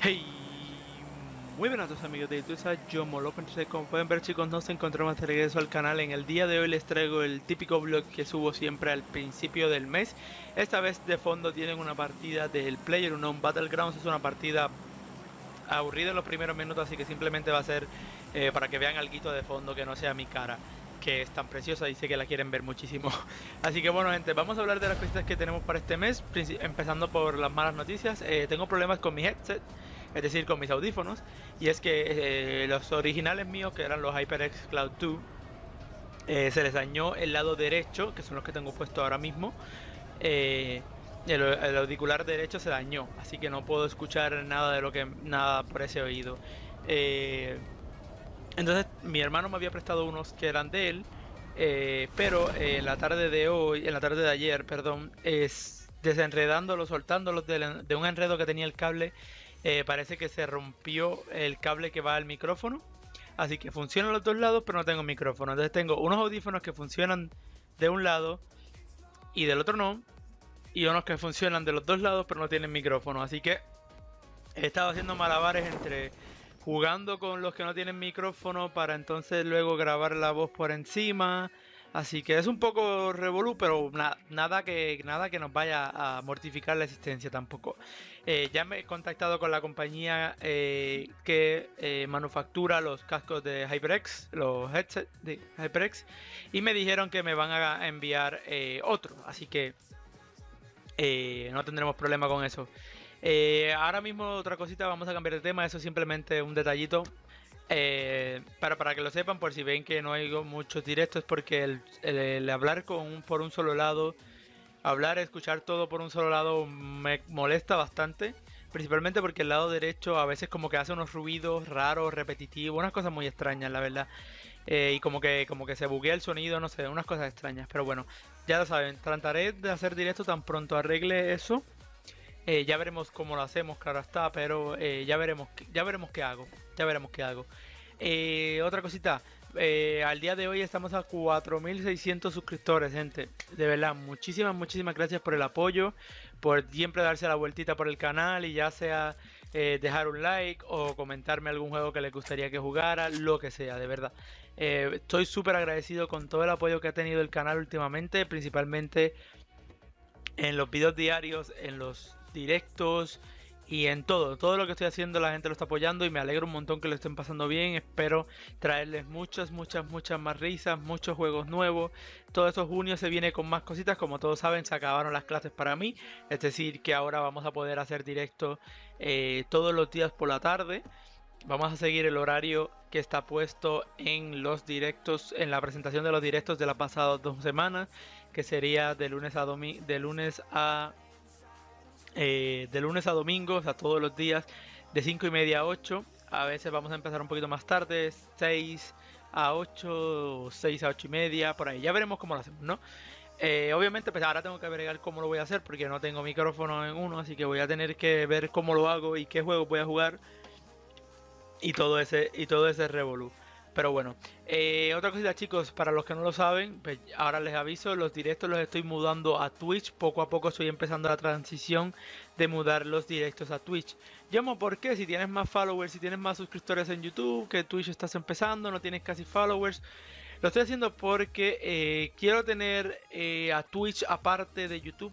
Hey, muy buenas a todos amigos de YouTube, yo Molop. Entonces, como pueden ver chicos, nos encontramos de regreso al canal. En el día de hoy les traigo el típico vlog que subo siempre al principio del mes. Esta vez de fondo tienen una partida del Player Unknown Battlegrounds. Es una partida aburrida en los primeros minutos, así que simplemente va a ser para que vean alguito de fondo que no sea mi cara, que es tan preciosa y sé que la quieren ver muchísimo. Así que bueno gente, vamos a hablar de las cositas que tenemos para este mes, empezando por las malas noticias. Tengo problemas con mi headset, es decir, con mis audífonos, y es que los originales míos, que eran los HyperX Cloud 2, se les dañó el lado derecho, que son los que tengo puesto ahora mismo. El auricular derecho se dañó, así que no puedo escuchar nada de lo que por ese oído. Entonces mi hermano me había prestado unos que eran de él, pero en la tarde de ayer, desenredándolos, soltándolos de un enredo que tenía el cable, parece que se rompió el cable que va al micrófono. Así que funcionan los dos lados, pero no tengo micrófono. Entonces tengo unos audífonos que funcionan de un lado y del otro no, y unos que funcionan de los dos lados pero no tienen micrófono. Así que he estado haciendo malabares entre jugando con los que no tienen micrófono para entonces luego grabar la voz por encima. Así que es un poco revolú, pero nada que nos vaya a mortificar la existencia tampoco. Ya me he contactado con la compañía que manufactura los cascos de HyperX, los headsets de HyperX, y me dijeron que me van a enviar otro, así que no tendremos problema con eso. Ahora mismo otra cosita, vamos a cambiar de tema, eso es simplemente un detallito para que lo sepan, por si ven que no hay muchos directos, porque el hablar por un solo lado, escuchar todo por un solo lado me molesta bastante, principalmente porque el lado derecho a veces como que hace unos ruidos raros, repetitivos, unas cosas muy extrañas la verdad, y como que se buguea el sonido, no sé, unas cosas extrañas, pero bueno, ya lo saben, trataré de hacer directo tan pronto arregle eso. Ya veremos cómo lo hacemos, claro está, pero ya veremos qué hago. Otra cosita, al día de hoy estamos a 4.600 suscriptores, gente. De verdad, muchísimas gracias por el apoyo, por siempre darse la vueltita por el canal, y ya sea dejar un like o comentarme algún juego que les gustaría que jugara, lo que sea, de verdad. Estoy súper agradecido con todo el apoyo que ha tenido el canal últimamente, principalmente en los videos diarios, en los directos y en todo lo que estoy haciendo. La gente lo está apoyando y me alegro un montón que lo estén pasando bien. Espero traerles muchas más risas, muchos juegos nuevos. Todo eso junio se viene con más cositas. Como todos saben, se acabaron las clases para mí, es decir que ahora vamos a poder hacer directo todos los días por la tarde. Vamos a seguir el horario que está puesto en los directos, en la presentación de los directos de las pasadas 2 semanas, que sería de lunes a domingo, o sea, todos los días, de 5:30 a 8. A veces vamos a empezar un poquito más tarde, 6 a 8, o 6 a 8:30, por ahí. Ya veremos cómo lo hacemos, ¿no? Obviamente, pues ahora tengo que agregar cómo lo voy a hacer, porque no tengo micrófono en uno, así que voy a tener que ver cómo lo hago y qué juego voy a jugar y todo ese revolú. Pero bueno, otra cosita chicos, para los que no lo saben, pues ahora les aviso, los directos los estoy mudando a Twitch. Poco a poco estoy empezando la transición de mudar los directos a Twitch. Llamo porque si tienes más followers, si tienes más suscriptores en YouTube, que Twitch estás empezando, no tienes casi followers. Lo estoy haciendo porque quiero tener a Twitch aparte de YouTube.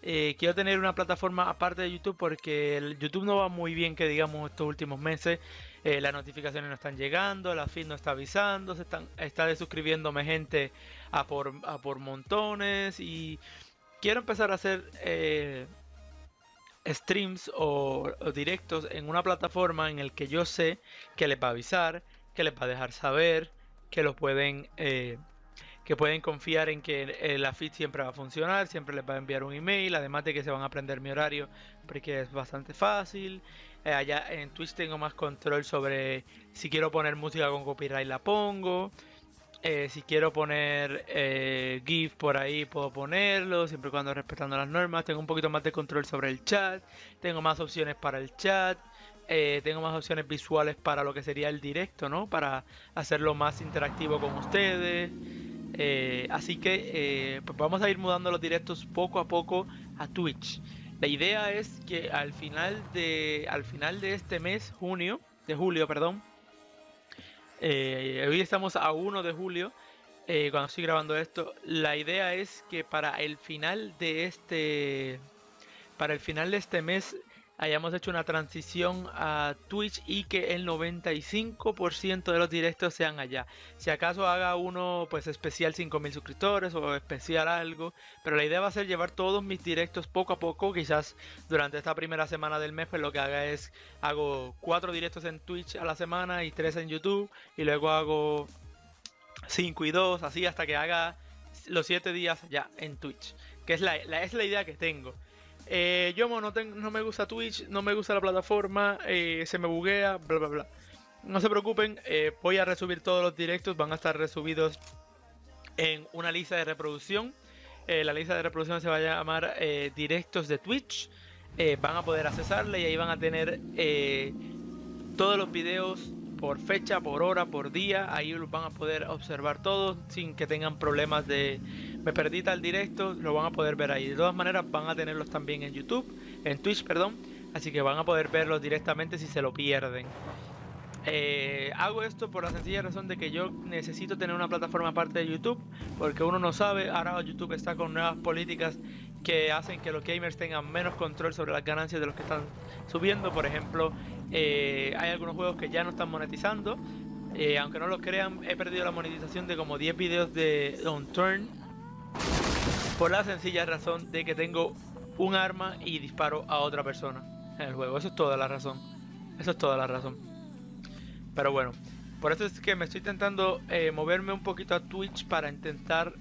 Quiero tener una plataforma aparte de YouTube, porque el YouTube no va muy bien, que digamos, estos últimos meses. Las notificaciones no están llegando, la feed no está avisando, está desuscribiéndome gente a por montones. Y quiero empezar a hacer streams o directos en una plataforma en el que yo sé que les va a avisar, que les va a dejar saber, que los pueden... que pueden confiar en que la feed siempre va a funcionar, siempre les va a enviar un email, además de que se van a aprender mi horario, porque es bastante fácil. Allá en Twitch tengo más control sobre si quiero poner música con copyright, la pongo. Si quiero poner GIF por ahí, puedo ponerlo, siempre y cuando respetando las normas. Tengo un poquito más de control sobre el chat, tengo más opciones para el chat. Tengo más opciones visuales para lo que sería el directo, ¿no? Para hacerlo más interactivo con ustedes. Así que pues vamos a ir mudando los directos poco a poco a Twitch. La idea es que al final de este mes, de julio, perdón, hoy estamos a 1 de julio, cuando estoy grabando esto, la idea es que para el final de este mes hayamos hecho una transición a Twitch y que el 95% de los directos sean allá. Si acaso haga uno pues especial 5000 suscriptores o especial algo, pero la idea va a ser llevar todos mis directos poco a poco. Quizás durante esta primera semana del mes pues lo que haga es, hago 4 directos en Twitch a la semana y 3 en YouTube, y luego hago 5 y 2, así hasta que haga los 7 días ya en Twitch, que es la idea que tengo. Yo no me gusta Twitch, no me gusta la plataforma, se me buguea, bla bla bla. No se preocupen, voy a resubir todos los directos, van a estar resubidos en una lista de reproducción. La lista de reproducción se va a llamar Directos de Twitch. Van a poder accesarla y ahí van a tener todos los videos por fecha, por hora, por día. Ahí los van a poder observar todos sin que tengan problemas de me perdí tal directo, lo van a poder ver ahí. De todas maneras van a tenerlos también en YouTube, en Twitch, perdón, así que van a poder verlos directamente si se lo pierden. Hago esto por la sencilla razón de que yo necesito tener una plataforma aparte de YouTube, porque uno no sabe, ahora YouTube está con nuevas políticas que hacen que los gamers tengan menos control sobre las ganancias de los que están subiendo. Por ejemplo, hay algunos juegos que ya no están monetizando, aunque no los crean. He perdido la monetización de como 10 videos de Unturned por la sencilla razón de que tengo un arma y disparo a otra persona en el juego. Eso es toda la razón, eso es toda la razón. Pero bueno, por eso es que me estoy intentando moverme un poquito a Twitch, para intentar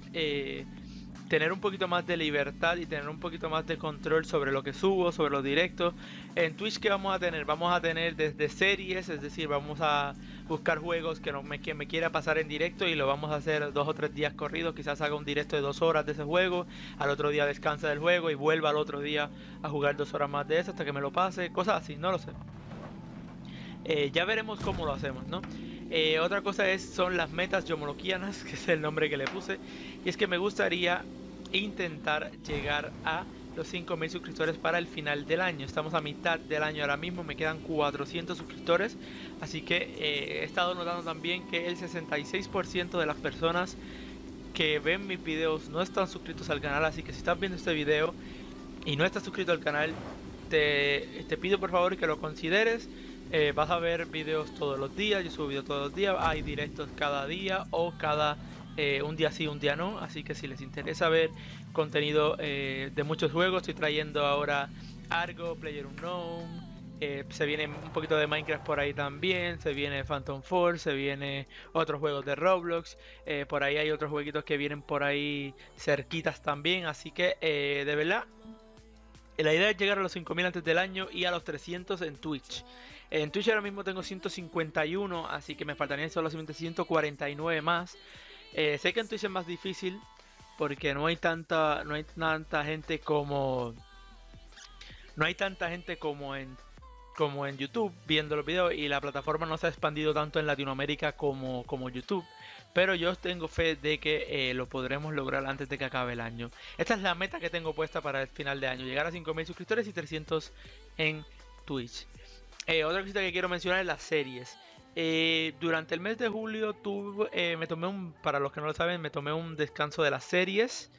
tener un poquito más de libertad y tener un poquito más de control sobre lo que subo, sobre los directos. En Twitch, ¿qué vamos a tener? Vamos a tener desde series, es decir, vamos a buscar juegos que me quiera pasar en directo y lo vamos a hacer 2 o 3 días corridos. Quizás haga un directo de 2 horas de ese juego, al otro día descansa del juego y vuelva al otro día a jugar 2 horas más de eso hasta que me lo pase, cosas así, no lo sé. Ya veremos cómo lo hacemos, ¿no? Otra cosa son las metas yomoloquianas, que es el nombre que le puse, y es que me gustaría intentar llegar a los 5000 suscriptores para el final del año. Estamos a mitad del año ahora mismo, me quedan 400 suscriptores, así que he estado notando también que el 66% de las personas que ven mis videos no están suscritos al canal, así que si estás viendo este video y no estás suscrito al canal, te pido por favor que lo consideres. Vas a ver videos todos los días, yo subo videos todos los días, hay directos cada día o cada un día sí, un día no, así que si les interesa ver contenido de muchos juegos, estoy trayendo ahora Argo, Player Unknown, se viene un poquito de Minecraft por ahí también, se viene Phantom Force, se viene otros juegos de Roblox, por ahí hay otros jueguitos que vienen por ahí cerquitas también, así que de verdad, la idea es llegar a los 5000 antes del año y a los 300 en Twitch. En Twitch ahora mismo tengo 151, así que me faltarían solamente 149 más. Sé que en Twitch es más difícil porque no hay tanta gente como en YouTube viendo los videos, y la plataforma no se ha expandido tanto en Latinoamérica como YouTube. Pero yo tengo fe de que lo podremos lograr antes de que acabe el año. Esta es la meta que tengo puesta para el final de año, llegar a 5000 suscriptores y 300 en Twitch. Otra cosita que quiero mencionar es las series. Durante el mes de julio para los que no lo saben, me tomé un descanso de las series.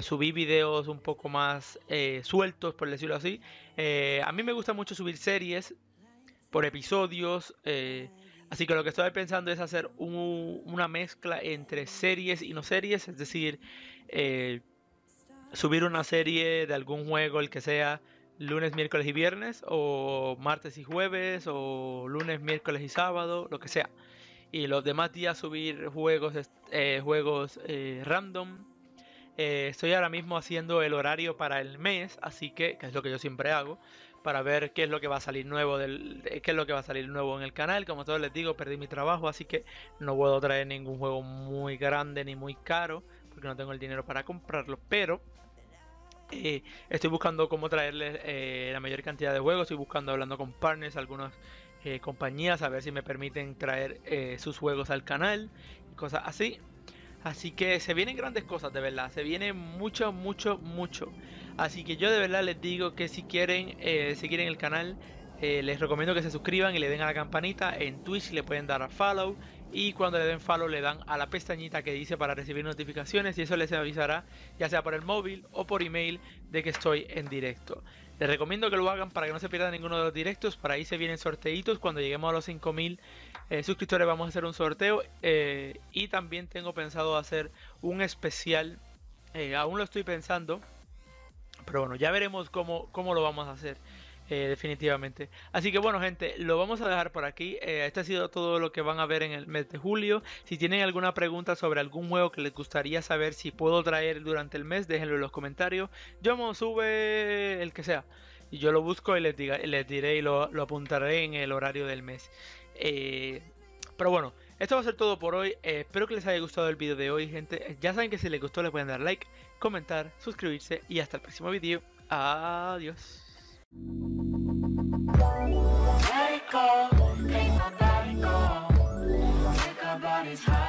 Subí videos un poco más sueltos, por decirlo así. A mí me gusta mucho subir series por episodios. Así que lo que estoy pensando es hacer una mezcla entre series y no series. Es decir, subir una serie de algún juego, el que sea, lunes, miércoles y viernes, o martes y jueves, o lunes, miércoles y sábado, lo que sea, y los demás días subir juegos random. Estoy ahora mismo haciendo el horario para el mes, así que es lo que yo siempre hago, para ver qué es lo que va a salir nuevo en el canal. Como todos les digo, perdí mi trabajo, así que no puedo traer ningún juego muy grande ni muy caro porque no tengo el dinero para comprarlo, pero estoy buscando cómo traerles la mayor cantidad de juegos. Estoy buscando, hablando con partners, algunas compañías, a ver si me permiten traer sus juegos al canal y cosas así. Así que se vienen grandes cosas, de verdad. Se viene mucho, mucho, mucho. Así que yo de verdad les digo que si quieren seguir en el canal, les recomiendo que se suscriban y le den a la campanita. En Twitch le pueden dar a follow. Y cuando le den follow le dan a la pestañita que dice para recibir notificaciones. Y eso les avisará, ya sea por el móvil o por email, de que estoy en directo. Les recomiendo que lo hagan para que no se pierdan ninguno de los directos. Para ahí se vienen sorteitos. Cuando lleguemos a los 5000 suscriptores vamos a hacer un sorteo. Y también tengo pensado hacer un especial. Aún lo estoy pensando. Pero bueno, ya veremos cómo lo vamos a hacer. Definitivamente. Así que bueno, gente, lo vamos a dejar por aquí. Este ha sido todo lo que van a ver en el mes de julio. Si tienen alguna pregunta sobre algún juego que les gustaría saber si puedo traer durante el mes, déjenlo en los comentarios. Yo me sube el que sea y yo lo busco y les diré y lo apuntaré en el horario del mes. Pero bueno, esto va a ser todo por hoy. Espero que les haya gustado el video de hoy, gente. Ya saben que si les gustó le pueden dar like, comentar, suscribirse y hasta el próximo video. Adiós. Let it go, ain't nobody go. Take our bodies high.